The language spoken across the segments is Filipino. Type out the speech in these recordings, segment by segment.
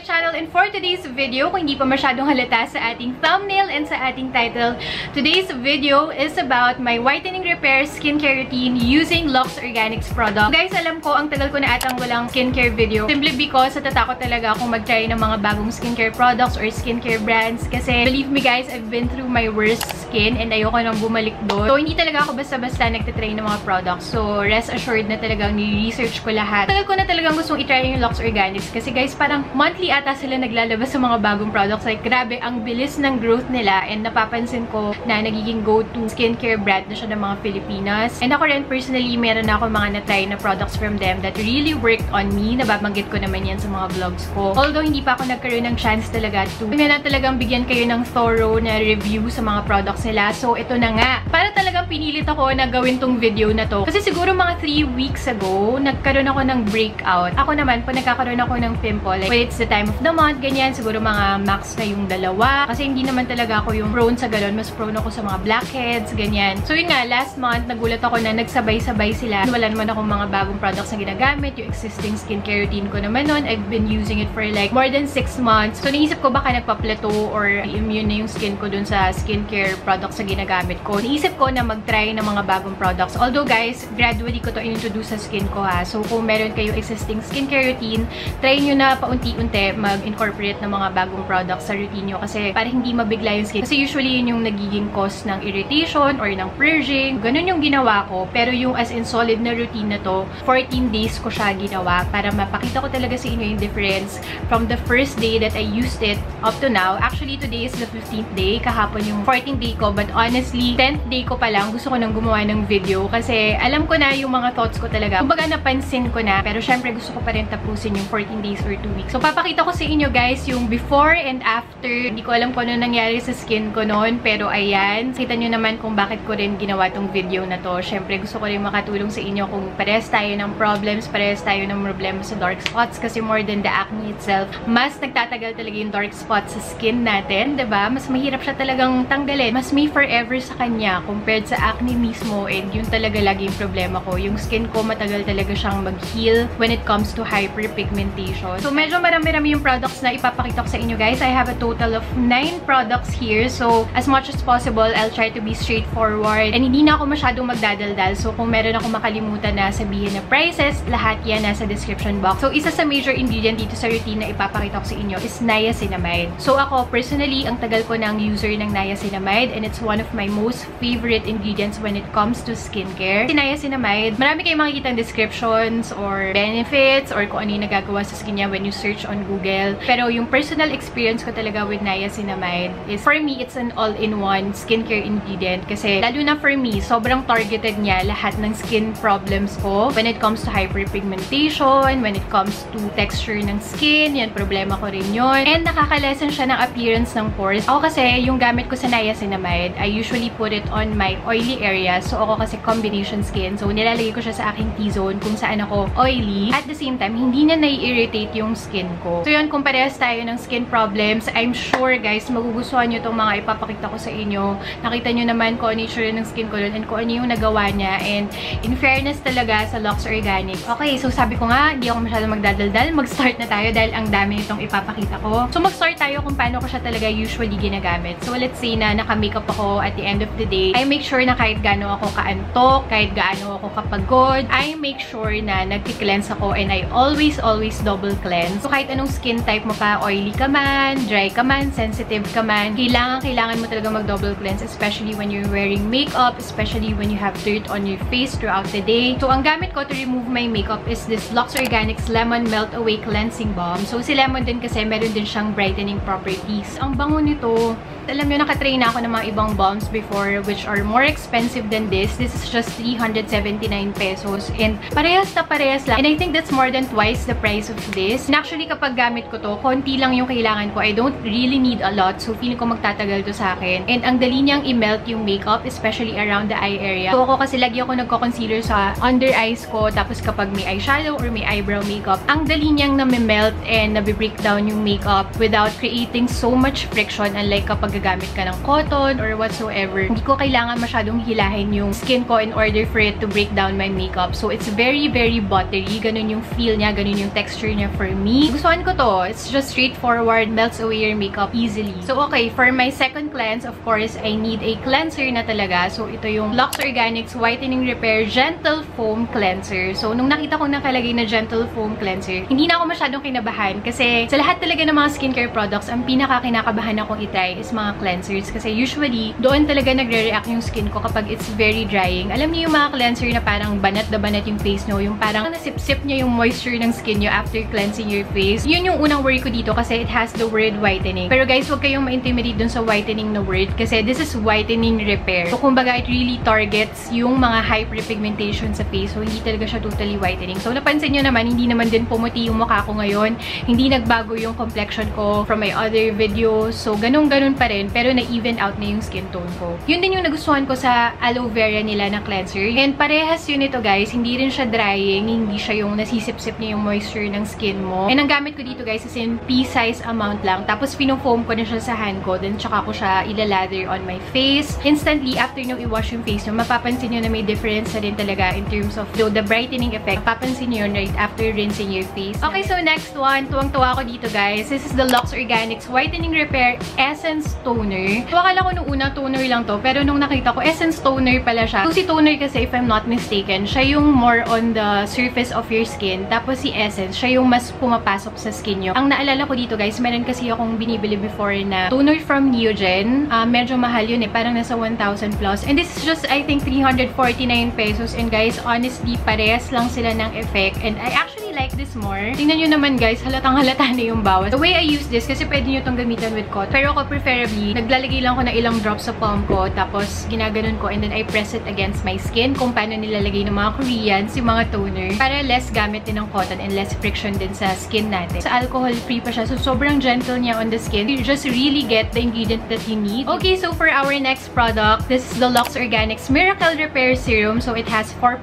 my channel, and for today's video, kung hindi pa masyadong halata sa ating thumbnail and sa ating title, today's video is about my whitening repair skincare routine using Luxe Organix product. Guys, alam ko, ang tagal ko na atang walang skincare video, simply because natatakot talaga akong mag-try ng mga bagong skincare products or skincare brands kasi believe me guys, I've been through my worst skin and ayoko nang bumalik doon. So, hindi talaga ako basta-basta nagtatry ng mga products. So, rest assured na talagang ni-research ko lahat. Tagal ko na talagang gustong itry yung Luxe Organix kasi guys, parang monthly ata sila naglalabas sa mga bagong products. Like, grabe, ang bilis ng growth nila and napapansin ko na nagiging go-to skincare brand na siya ng mga Pilipinas. And ako rin, personally, meron na ako mga na-try na products from them that really worked on me. Nababanggit ko naman yan sa mga vlogs ko. Although, hindi pa ako nagkaroon ng chance talaga to. Kaya na talagang bigyan kayo ng thorough na review sa mga products nila. So, ito na nga. Para talagang pinilit ako na gawin tong video na to. Kasi siguro mga 3 weeks ago, nagkaroon ako ng breakout. Ako naman, po nagkakaroon ako ng pimple. Like, when it's the time of the month, ganyan. Siguro mga max na yung dalawa. Kasi hindi naman talaga ako yung prone sa galon. Mas prone ako sa mga blackheads, ganyan. So, yun nga, last month, nagulat ako na nagsabay-sabay sila. Wala naman akong mga bagong products na ginagamit. Yung existing skincare routine ko naman nun. I've been using it for like more than 6 months. So, naisip ko baka nagpa-plateau or immune na yung skin ko dun sa skincare products na ginagamit ko. Naisip ko na mag-try ng mga bagong products. Although, guys, gradually ko to inintroduce sa skin ko, ha. So, kung meron kayo existing skincare routine, try nyo na paunti-unti mag-incorporate ng mga bagong products sa routine nyo kasi para hindi mabigla yung skin. Kasi usually, yun yung nagiging cause ng irritation or ng purging. Ganun yung ginawa ko. Pero yung as in solid na routine na to, 14 days ko siya ginawa para mapakita ko talaga sa inyo yung difference from the first day that I used it up to now. Actually, today is the 15th day. Kahapon yung 14th day ko. But honestly, 10th day ko pa lang, gusto ko nang gumawa ng video kasi alam ko na yung mga thoughts ko talaga. Kumbaga, napansin ko na. Pero syempre, gusto ko pa rin tapusin yung 14 days or 2 weeks. So, papakita ko sa inyo guys yung before and after. Hindi ko alam kung ano nangyari sa skin ko noon. Pero ayan, kita nyo naman kung bakit ko rin ginawa tong video na to. Syempre, gusto ko rin makatulong sa inyo kung parehas tayo ng problems, parehas tayo ng problema sa dark spots. Kasi more than the acne itself, mas nagtatagal talaga yung dark spots sa skin natin, diba? Mas mahirap siya talagang tanggalin. Mas may forever sa kanya compared sa acne mismo, and yun talaga lagi yung problema ko. Yung skin ko matagal talaga siyang mag-heal when it comes to hyperpigmentation. So, medyo marami-rami yung products na ipapakita ko sa inyo guys. I have a total of 9 products here. So, as much as possible, I'll try to be straightforward and hindi na ako masyadong magdadaldal. So, kung meron ako makalimutan na sabihin na prices, lahat yan nasa description box. So, isa sa major ingredient dito sa routine na ipapakita ko sa inyo is niacinamide. So, ako personally, ang tagal ko ng user ng niacinamide, and it's one of my most favorite ingredients when it comes to skincare. Si niacinamide, marami kayong makikita descriptions or benefits or kung ano yung nagagawa sa skin niya when you search on Google. Pero yung personal experience ko talaga with niacinamide is, for me, it's an all-in-one skincare ingredient kasi lalo na for me, sobrang targeted niya lahat ng skin problems ko when it comes to hyperpigmentation, when it comes to texture ng skin, yan, problema ko rin yun. And nakakalesen siya ng appearance ng pores. Ako kasi, yung gamit ko sa niacinamide, I usually put it on my oily areas. So, ako kasi combination skin. So, nilalagay ko siya sa aking T-zone kung saan ako oily. At the same time, hindi na nai-irritate yung skin ko. So, yun, kung parehas tayo ng skin problems, I'm sure, guys, magugustuhan nyo itong mga ipapakita ko sa inyo. Nakita nyo naman kung ano yung skin ko doon and kung ano yung nagawa niya. And, in fairness talaga sa Luxe Organix. Okay, so sabi ko nga, hindi ako masyadong magdadaldal. Mag-start na tayo dahil ang dami nitong ipapakita ko. So, mag-start tayo kung paano ko siya talaga usually ginagamit. So, let's say na naka-makeup ako at the end of the day, I make sure na kahit gaano ako kaantok, kahit gaano ako kapagod, I make sure na nagki-cleanse ako, and I always double cleanse. So, kahit anong skin type mo pa, oily ka man, dry ka man, sensitive ka man, kailangan mo talaga mag-double cleanse, especially when you're wearing makeup, especially when you have dirt on your face throughout the day. So, ang gamit ko to remove my makeup is this Luxe Organix Lemon Melt Away Cleansing Balm. So, si lemon din kasi meron din siyang brightening properties. Ang bango nito. Alam nyo, nakatrain na ako ng mga ibang balms before which are more expensive than this. This is just 379 pesos. And parehas na parehas lang. And I think that's more than twice the price of this. And actually, kapag gamit ko to, konti lang yung kailangan ko. I don't really need a lot. So, feeling ko magtatagal to sa akin. And ang dali niyang i-melt yung makeup, especially around the eye area. So, ako kasi lagi ako nagko-concealer sa under eyes ko. Tapos kapag may eyeshadow or may eyebrow makeup, ang dali niyang na-melt and na-breakdown yung makeup without creating so much friction. Unlike kapag gamit ka ng cotton or whatsoever. Hindi ko kailangan masyadong hilahin yung skin ko in order for it to break down my makeup. So, it's very, very buttery. Ganun yung feel niya, ganun yung texture niya for me. Gustuhan ko ko to. It's just straightforward, melts away your makeup easily. So okay, for my second cleanse, of course, I need a cleanser na talaga. So ito yung Luxe Organix Whitening Repair Gentle Foam Cleanser. So nung nakita ko nakalagay na Gentle Foam Cleanser, hindi na ako masyadong kinabahan kasi sa lahat talaga ng mga skincare products, ang pinaka kinakabahan akong itry is mga cleansers kasi usually doon talaga nagre-react yung skin ko kapag it's very drying. Alam niyo yung mga cleanser na parang banat na banat yung face nyo, yung parang nasip-sip niya yung moisture ng skin nyo after cleansing your face. Yun yung unang worry ko dito kasi it has the word whitening. Pero guys, huwag kayong ma-intimidate dun sa whitening na word kasi this is whitening repair. So kumbaga, it really targets yung mga hyperpigmentation sa face. So hindi talaga siya totally whitening. So napansin nyo naman, hindi naman din pumuti yung mukha ko ngayon. Hindi nagbago yung complexion ko from my other videos. So ganun-ganun pa rin pero na-even out na yung skin tone ko. Yun din yung nagustuhan ko sa aloe vera nila na cleanser. And parehas yun ito guys, hindi rin siya drying, hindi siya yung nasisip-sip na yung moisture ng skin mo. And ang gamit ko dito guys is in pea-size amount lang. Tapos pino-foam ko na siya sa hand ko, then tsaka ko siya ilalather on my face. Instantly, after nyo i-wash yung face nyo, mapapansin nyo na may difference na rin talaga in terms of the brightening effect. Mapapansin nyo yun right after rinsing your face. Okay, so next one, tuwang-tuwa ko dito guys. This is the Luxe Organix Whitening Repair Essence Toner. Akala ko nung una toner lang to, pero nung nakita ko, essence toner pala siya. So si toner kasi, if I'm not mistaken, siya yung more on the surface of your skin. Tapos si essence, siya yung mas pumapasok sa skin nyo. Ang naalala ko dito guys, meron kasi akong binibili before na toner from Neogen. Medyo mahal yun eh. Parang nasa 1,000 plus. And this is just, I think, 349 pesos. And guys, honestly, parehas lang sila ng effect. And I actually like this more. Tingnan nyo naman guys, halatang-halata na yung bawas. The way I use this, kasi pwede nyo itong gamitan with cotton. Pero ako preferably, naglalagay lang ko na ilang drops sa palm ko. Tapos, ginaganon ko. And then, I press it against my skin. Kung paano nilalagay ng mga Koreans, yung mga toner. Para less gamit din ng cotton and less friction din sa skin natin. Sa alcohol-free pa siya. So, sobrang gentle niya on the skin. You just really get the ingredient that you need. Okay, so for our next product, this is the Luxe Organix Miracle Repair Serum. So, it has 4%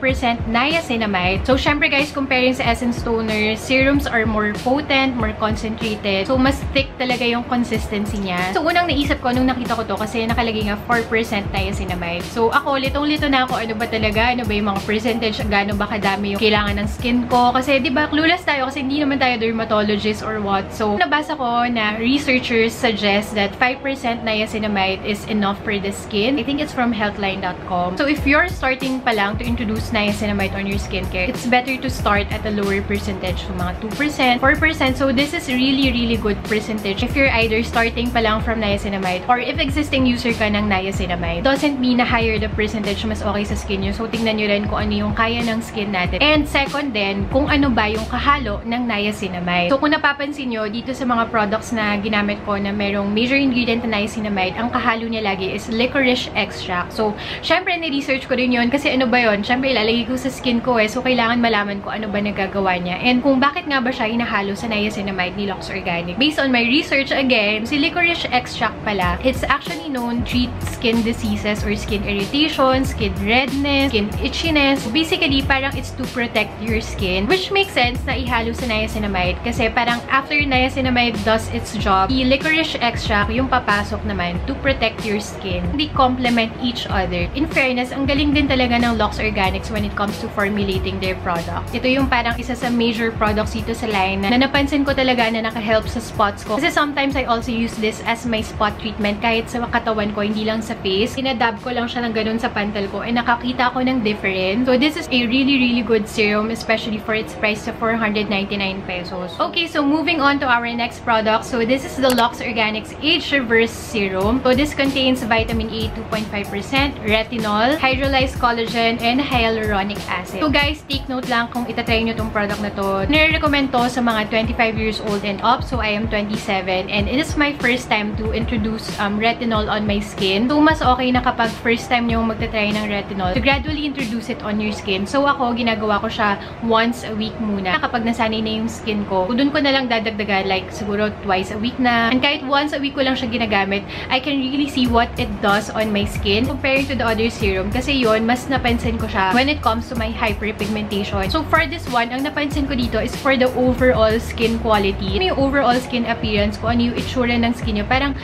niacinamide. So, syempre guys, comparing sa essence toner, serums are more potent, more concentrated. So, mas thick talaga yung consistency niya. So, unang naisip ko nung nakita ko to kasi nakalagay nga 4% niacinamide. So, ako, litong-lito na ako. Ano ba talaga? Ano ba yung mga percentage? Gaano ba kadami yung kailangan ng skin ko? Kasi, di ba, clueless tayo kasi hindi naman tayo dermatologist or what. So, nabasa ko na researchers suggest that 5% niacinamide is enough for the skin. I think it's from healthline.com. So, if you're starting pa lang to introduce niacinamide on your skincare, it's better to start at a lower percentage. So, mga 2%, 4%. So, this is really, really good percentage if you're either starting pa lang from niacinamide or if existing user ka ng niacinamide. Doesn't mean na higher the percentage, mas okay sa skin nyo. So, tingnan nyo rin kung ano yung kaya ng skin natin. And second then, kung ano ba yung kahalo ng niacinamide. So, kung napapansin nyo, dito sa mga products na ginamit ko na merong major ingredient na niacinamide, ang kahalo niya lagi is licorice extract. So, syempre, ni-research ko rin yun kasi ano ba yun? Syempre, ilalagay ko sa skin ko eh. So, kailangan malaman ko ano ba nagagawa niya. And kung bakit nga ba siya hinahalo sa niacinamide ni Luxe Organic. Based on my research again, si licorice extract pala, it's actually known treat skin diseases or skin irritation, skin redness, skin itchiness. So basically, parang it's to protect your skin, which makes sense na ihalo sa niacinamide kasi parang after niacinamide does its job, the licorice extract yung papasok naman to protect your skin. They complement each other. In fairness, ang galing din talaga ng Luxe Organix when it comes to formulating their product. Ito yung parang isa sa major products dito sa line na napansin ko talaga na naka-help sa spots ko. Kasi sometimes I also use this as my spot treatment kahit sa katawan ko, hindi lang sa face. Inadab ko lang siya ng ganun sa pantal ko and nakakita ko ng difference. So, this is a really, really good serum, especially for its price of 499 pesos. Okay, so moving on to our next product. So, this is the Luxe Organix Age Reverse Serum. So, this contains vitamin A 2.5%, retinol, hydrolyzed collagen, and hyaluronic acid. So, guys, take note lang kung itatry nyo tong product na to. Nire-recommend to sa mga 25 years old and up. So, I am 27 and it is my first time to introduce retinol on my skin. So, mas okay na kapag first time nyo magtatry ng retinol to gradually introduce it on your skin. So, ako, ginagawa ko siya once a week muna. Kapag nasanay na yung skin ko, doon ko na lang dadagdagan, like, siguro twice a week na. And kahit once a week ko lang siya ginagamit, I can really see what it does on my skin compared to the other serum. Kasi yon mas napansin ko siya when it comes to my hyperpigmentation. So, for this one, ang napansin ko dito is for the overall skin quality. Yung overall skin appearance, kung ano yung itsura ng skin nyo. Parang,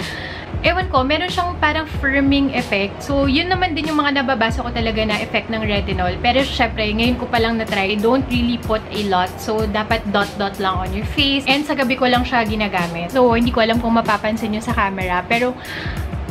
ewan ko, meron siyang parang firming effect. So, yun naman din yung mga nababasa ko talaga na effect ng retinol. Pero syempre, ngayon ko palang na-try, don't really put a lot. So, dapat dot-dot lang on your face. And sa gabi ko lang siya ginagamit. So, hindi ko alam kung mapapansin nyo sa camera. Pero,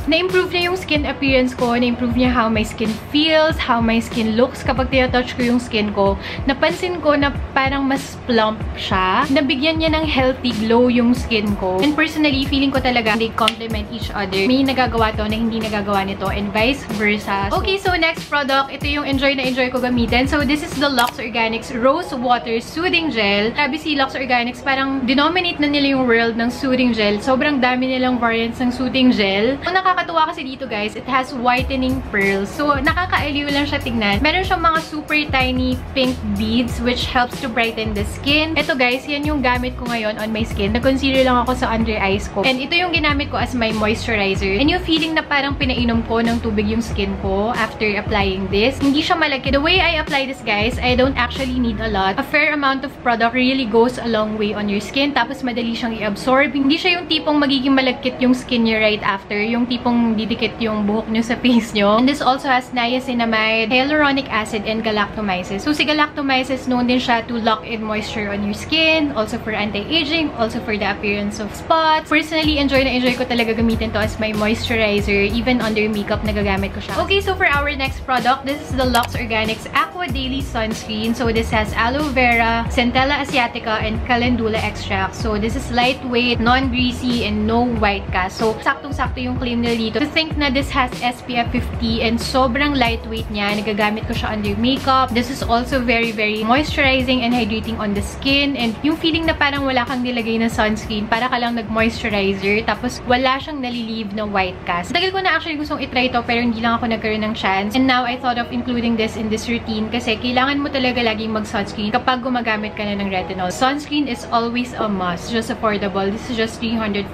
na-improve niya yung skin appearance ko, na-improve niya how my skin feels, how my skin looks kapag tinatouch ko yung skin ko. Napansin ko na parang mas plump siya. Nabigyan niya ng healthy glow yung skin ko. And personally, feeling ko talaga they complement each other. May nagagawa to na hindi nagagawa nito and vice versa. Okay, so next product, ito yung enjoy na enjoy ko gamitin. So this is the Luxe Organix Rose Water Soothing Gel. Sabi si Luxe Organix, parang denominate na nila yung world ng soothing gel. Sobrang dami nilang variants ng soothing gel. Nakakatuwa kasi dito guys, it has whitening pearls. So, nakakaaliw lang siya tignan. Meron siyang mga super tiny pink beads which helps to brighten the skin. Ito guys, yan yung gamit ko ngayon on my skin. Nag-concealer lang ako sa under eyes ko. And ito yung ginamit ko as my moisturizer. And yung feeling na parang pinainom ko ng tubig yung skin ko after applying this. Hindi siya malaki. The way I apply this guys, I don't actually need a lot. A fair amount of product really goes a long way on your skin. Tapos madali siyang i-absorb. Hindi siya yung tipong magiging malagkit yung skin niya right after. Yung tipong didikit yung buhok nyo sa face nyo. And this also has niacinamide, hyaluronic acid, and galactomyces. So, si galactomyces, known din siya to lock in moisture on your skin, also for anti-aging, also for the appearance of spots. Personally, enjoy na enjoy ko talaga gamitin to as my moisturizer. Even under makeup, nagagamit ko siya. Okay, so for our next product, this is the Luxe Organix Aqua Daily Sunscreen. So, this has aloe vera, centella asiatica, and calendula extract. So, this is lightweight, non-greasy, and no white cast. So, saktong-sakto yung claim nila dito. To think na this has SPF 50 and sobrang lightweight niya. Nagagamit ko siya under makeup. This is also very, very moisturizing and hydrating on the skin. And yung feeling na parang wala kang nilagay na sunscreen, para ka lang nag-moisturizer, tapos wala siyang nalilive na white cast. Tagal ko na actually gustong itry to, pero hindi lang ako nagkaroon ng chance. And now, I thought of including this in this routine kasi kailangan mo talaga laging mag-sunscreen kapag gumagamit ka na ng retinol. Sunscreen is always a must. Just affordable. This is just 349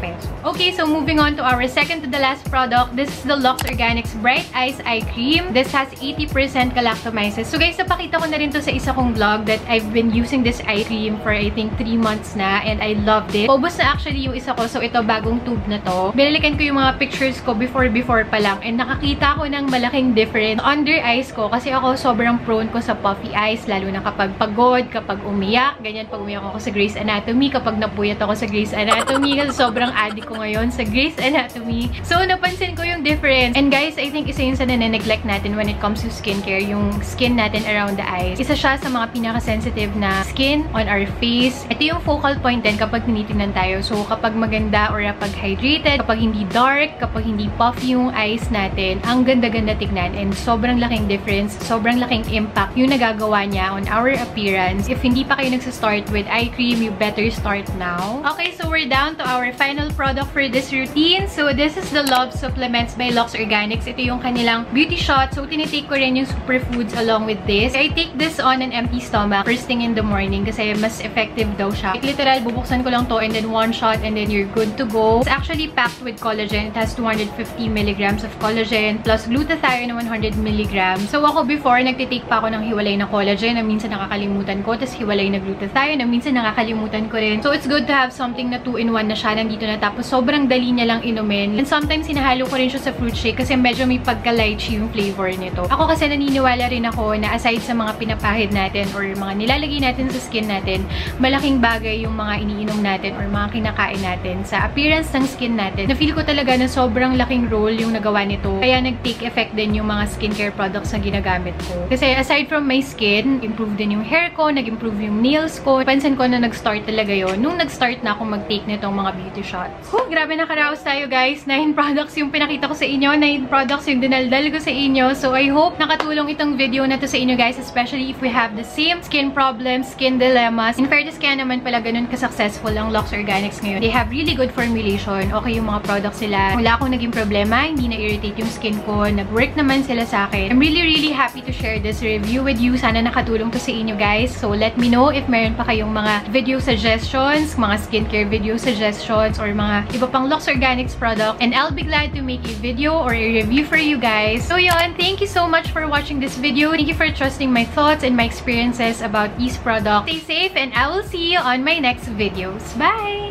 pesos. Okay, so moving on to our second to the last product, this is the Luxe Organix Bright Eyes Eye Cream. This has 80% galactomyces. So guys, napakita ko na rin to sa isa kong vlog that I've been using this eye cream for I think 3 months na and I loved it. Paubos na actually yung isa ko. So ito, bagong tube na to. Binalikan ko yung mga pictures ko before pa lang and nakakita ko ng malaking difference under eyes ko kasi ako sobrang prone ko sa puffy eyes, lalo na kapag pagod, kapag umiyak. Ganyan pag umiyak ako sa Grey's Anatomy, kapag napuyat ako sa Grey's Anatomy kasi sobrang addict ko ngayon sa Grey's Anatomy. So, napansin ko yung difference. And guys, I think isa yung sa nane-neglect natin when it comes to skincare, yung skin natin around the eyes. Isa siya sa mga pinaka-sensitive na skin on our face. Ito yung focal point din kapag tinitingnan tayo. So, kapag maganda or kapag hydrated, kapag hindi dark, kapag hindi puffy yung eyes natin, ang ganda-ganda tignan and sobrang laking difference, sobrang laking impact yung nagagawa niya on our appearance. If hindi pa kayo nagsistart with eye cream, you better start now. Okay, so we're down to our final product for this routine. So, this is the Love Supplements by Luxe Organix. Ito yung kanilang beauty shot. So, tinitake ko rin yung superfoods along with this. I take this on an empty stomach first thing in the morning kasi mas effective daw siya. Like, literal, bubuksan ko lang to and then one shot and then you're good to go. It's actually packed with collagen. It has 250 milligrams of collagen plus glutathione 100 milligrams. So, ako before, nagtitake pa ako ng hiwalay na collagen na minsan nakakalimutan ko, tapos hiwalay na glutathione na minsan nakakalimutan ko rin. So, it's good to have something na 2-in-1 na siya nandito na tapos sobrang dali niya lang inumin. And sometimes, sinahalo ko rin siya sa fruit shake kasi medyo may pagka-lychee yung flavor nito. Ako kasi naniniwala rin ako na aside sa mga pinapahid natin or mga nilalagay natin sa skin natin, malaking bagay yung mga iniinom natin or mga kinakain natin sa appearance ng skin natin. Na-feel ko talaga na sobrang laking role yung nagawa nito. Kaya nag-take effect din yung mga skincare products na ginagamit ko. Kasi aside from my skin, improve din yung hair ko, nag-improve yung nails ko. Pansin ko na nag-start talaga yun nung nag-start na akong mag-take nitong mga beauty shots. Whew, grabe nakaraos tayo guys. 9 products yung pinakita ko sa inyo, 9 products yung dinaldal ko sa inyo. So, I hope nakatulong itong video na to sa inyo guys, especially if we have the same skin problems, skin dilemmas. In fairness, kaya naman pala ganun ka-successful ang Luxe Organix ngayon. They have really good formulation. Okay yung mga products sila. Wala akong naging problema, hindi na-irritate yung skin ko. Nag-work naman sila sa akin. I'm really, really happy to share this review with you. Sana nakatulong to sa inyo guys. So, let me know if meron pa kayong mga video suggestions, mga skincare video suggestions, or mga iba pang Luxe Organix products. And I'll be glad to make a video or a review for you guys. So yun, thank you so much for watching this video. Thank you for trusting my thoughts and my experiences about these products. Stay safe and I will see you on my next videos. Bye!